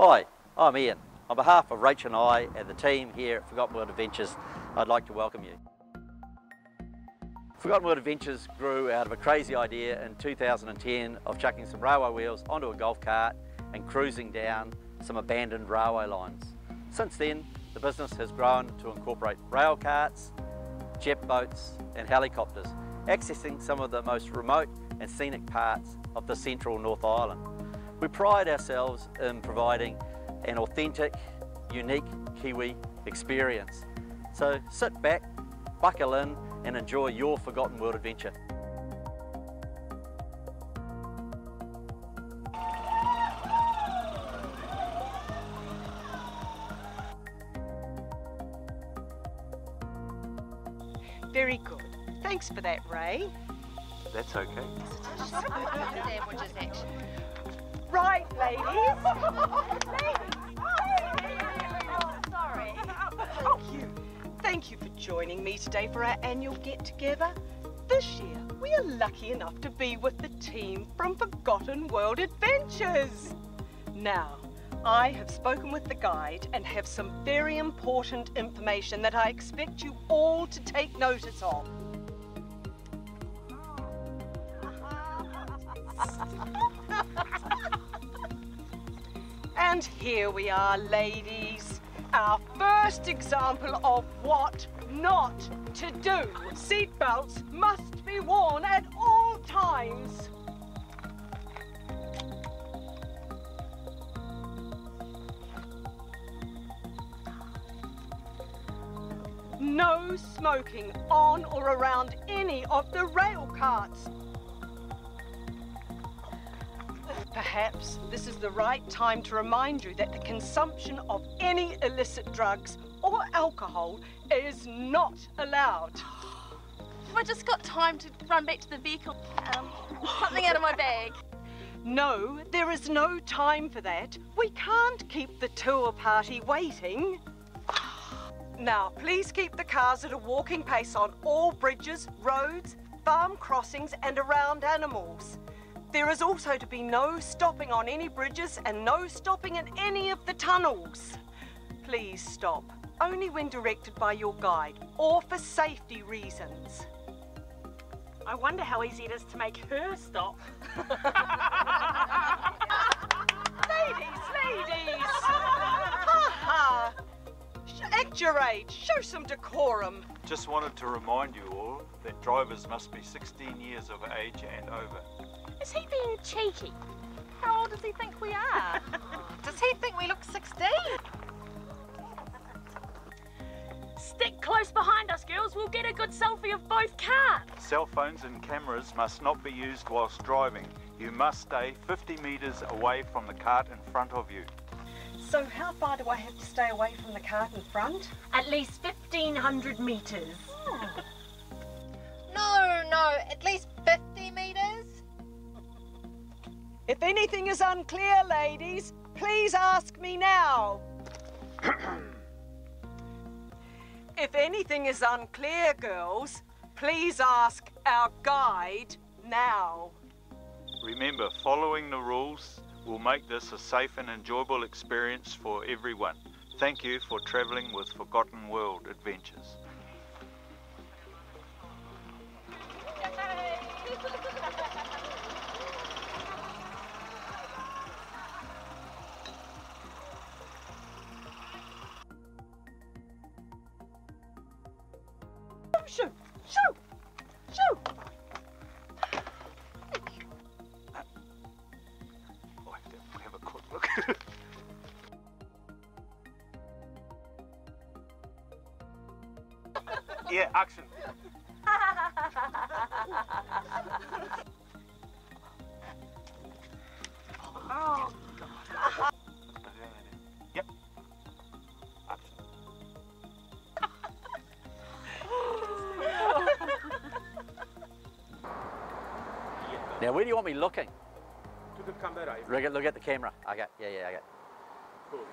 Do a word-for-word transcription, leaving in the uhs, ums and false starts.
Hi, I'm Ian. On behalf of Rach and I and the team here at Forgotten World Adventures, I'd like to welcome you. Forgotten World Adventures grew out of a crazy idea in two thousand ten of chucking some railway wheels onto a golf cart and cruising down some abandoned railway lines. Since then, the business has grown to incorporate rail carts, jet boats and helicopters, accessing some of the most remote and scenic parts of the central North Island. We pride ourselves in providing an authentic, unique Kiwi experience. So sit back, buckle in and enjoy your Forgotten World adventure. Very good. Thanks for that, Ray. That's okay. Right, ladies. Ladies. Oh, sorry. Thank you. Thank you for joining me today for our annual get-together. This year, we are lucky enough to be with the team from Forgotten World Adventures. Now, I have spoken with the guide and have some very important information that I expect you all to take notice of. And here we are, ladies. Our first example of what not to do. Seatbelts must be worn at all times. No smoking on or around any of the rail carts. Perhaps this is the right time to remind you that the consumption of any illicit drugs or alcohol is not allowed. Have I just got time to run back to the vehicle? Um, something out of my bag. No, there is no time for that. We can't keep the tour party waiting. Now, please keep the cars at a walking pace on all bridges, roads, farm crossings and around animals. There is also to be no stopping on any bridges and no stopping in any of the tunnels. Please stop only when directed by your guide or for safety reasons. I wonder how easy it is to make her stop. Ladies, ladies! Ha ha! Act your age, show some decorum. Just wanted to remind you all that drivers must be sixteen years of age and over. Is he being cheeky? How old does he think we are? Does he think we look sixteen? Stick close behind us, girls. We'll get a good selfie of both cars. Cell phones and cameras must not be used whilst driving. You must stay fifty metres away from the cart in front of you. So how far do I have to stay away from the cart in front? At least fifteen hundred metres. Hmm. No, no, at least fifty metres. If anything is unclear, ladies, please ask me now. If anything is unclear, girls, please ask our guide now. Remember, following the rules will make this a safe and enjoyable experience for everyone. Thank you for travelling with Forgotten World Adventures. Shoo! Shoo! Shoo! I have to have a quick look. Yeah, action. Oh, God. Yep. Now, where do you want me looking? To the camera. Look at, look at the camera. Okay, yeah, yeah, okay. Cool.